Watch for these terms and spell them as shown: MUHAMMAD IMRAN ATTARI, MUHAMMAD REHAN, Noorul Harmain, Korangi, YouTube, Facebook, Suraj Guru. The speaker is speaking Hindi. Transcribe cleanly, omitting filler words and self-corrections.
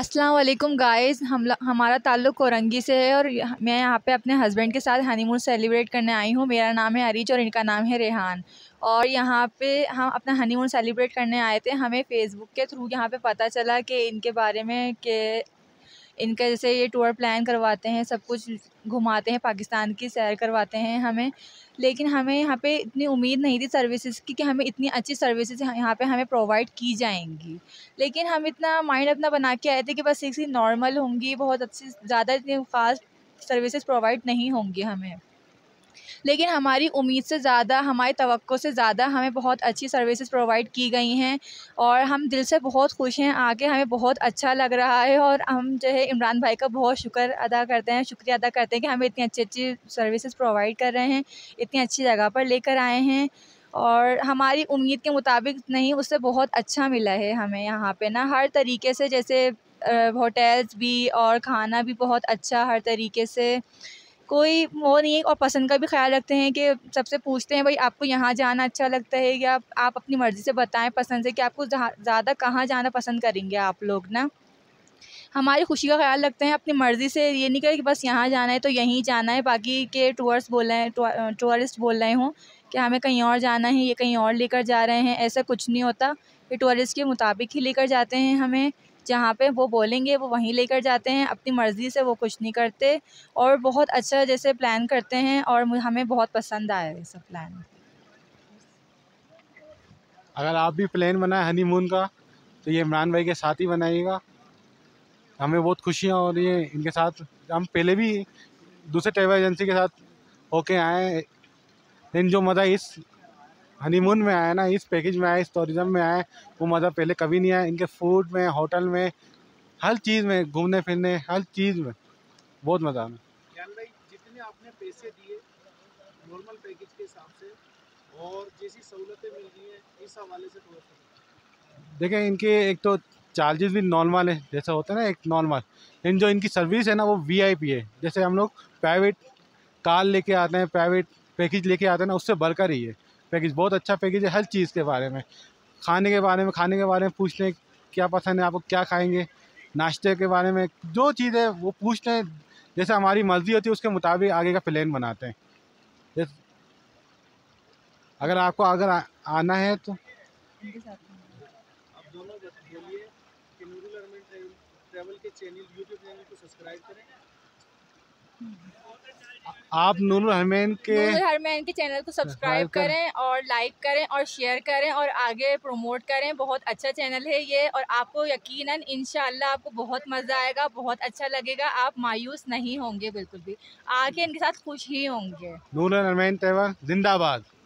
अस्सलाम वालेकुम गाइस, हमारा ताल्लुक़ कोरंगी से है और मैं यहाँ पे अपने हस्बैंड के साथ हनीमून सेलिब्रेट करने आई हूँ। मेरा नाम है अरीज और इनका नाम है रेहान और यहाँ पे हम अपना हनीमून सेलिब्रेट करने आए थे। हमें फ़ेसबुक के थ्रू यहाँ पे पता चला कि इनके बारे में कि इनका जैसे ये टूर प्लान करवाते हैं, सब कुछ घुमाते हैं, पाकिस्तान की सैर करवाते हैं हमें। लेकिन हमें यहाँ पे इतनी उम्मीद नहीं थी सर्विसेज की कि हमें इतनी अच्छी सर्विसेज यहाँ पे हमें प्रोवाइड की जाएंगी। लेकिन हम इतना माइंड अपना बना के आए थे कि बस एक सी नॉर्मल होंगी, बहुत अच्छी, ज़्यादा इतनी ख़ास सर्विसेज प्रोवाइड नहीं होंगी हमें। लेकिन हमारी उम्मीद से ज़्यादा, हमारी तवक्को से ज़्यादा हमें बहुत अच्छी सर्विसेज प्रोवाइड की गई हैं और हम दिल से बहुत खुश हैं। आगे हमें बहुत अच्छा लग रहा है और हम जो है इमरान भाई का बहुत शुक्रिया अदा करते हैं कि हमें इतनी अच्छी अच्छी सर्विसेज प्रोवाइड कर रहे हैं, इतनी अच्छी जगह पर लेकर आए हैं और हमारी उम्मीद के मुताबिक नहीं, उससे बहुत अच्छा मिला है हमें यहाँ पर ना। हर तरीके से, जैसे होटल्स भी और खाना भी बहुत अच्छा, हर तरीके से कोई वो नहीं है। और पसंद का भी ख्याल रखते हैं कि सबसे पूछते हैं भाई आपको यहाँ जाना अच्छा लगता है या आप अपनी मर्ज़ी से बताएं पसंद से कि आपको ज़्यादा कहाँ जाना पसंद करेंगे आप लोग ना। हमारी खुशी का ख्याल रखते हैं अपनी मर्ज़ी से, ये नहीं करें कि बस यहाँ जाना है तो यहीं जाना है। बाकी के टूरिस्ट बोल रहे हों कि हमें कहीं और जाना है, ये कहीं और लेकर जा रहे हैं, ऐसा कुछ नहीं होता। ये टूरिस्ट के मुताबिक ही लेकर जाते हैं हमें, जहाँ पे वो बोलेंगे वो वहीं लेकर जाते हैं, अपनी मर्ज़ी से वो कुछ नहीं करते और बहुत अच्छा जैसे प्लान करते हैं और हमें बहुत पसंद आया ये सब प्लान। अगर आप भी प्लान बनाए हनीमून का तो ये इमरान भाई के साथ ही बनाइएगा। हमें बहुत खुशियाँ हो रही हैं इनके साथ। हम पहले भी दूसरे ट्रैवल एजेंसी के साथ होके आए, लेकिन जो मज़ा इस हनीमून में आया ना, इस पैकेज में आया, इस टूरिज़म में आया, वो मज़ा पहले कभी नहीं आया। इनके फूड में, होटल में, हर चीज़ में, घूमने फिरने हर चीज़ में बहुत मज़ा आया। जितने आपने पैसे दिए नॉर्मल पैकेज के हिसाब से और जैसी सहूलतें मिल रही हैं, इस हवाले से थोड़ा देखें। इनके एक तो चार्जेस भी नॉर्मल है जैसा होता है ना, एक नॉर्मल, लेकिन जो इनकी सर्विस है ना वो VIP है। जैसे हम लोग प्राइवेट कार लेके आते हैं, प्राइवेट पैकेज लेके आते हैं ना, उससे बढ़कर ही है पैकेज। बहुत अच्छा पैकेज है हर चीज़ के बारे में, खाने के बारे में पूछते हैं क्या पसंद है आपको, क्या खाएंगे, नाश्ते के बारे में, जो चीज़ है वो पूछते हैं। जैसे हमारी मर्ज़ी होती है उसके मुताबिक आगे का प्लान बनाते हैं। जैसे अगर आपको आना है तो आप दोनों बोलिए कि नूरुल हरमैन ट्रैवल के चैनल, यूट्यूब चैनल को सब्सक्राइब करें। आप नूरुल हरमैन के चैनल को सब्सक्राइब करें और लाइक करें और शेयर करें और आगे प्रमोट करें। बहुत अच्छा चैनल है ये और आपको यकीनन इंशाल्लाह आपको बहुत मज़ा आएगा, बहुत अच्छा लगेगा, आप मायूस नहीं होंगे बिल्कुल भी, आगे इनके साथ खुश ही होंगे। नूरुल हरमैन ट्रैवल जिंदाबाद।